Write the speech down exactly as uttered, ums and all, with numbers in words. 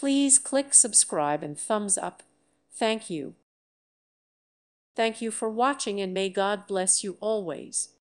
Please click subscribe and thumbs up. Thank you. Thank you for watching, and may God bless you always.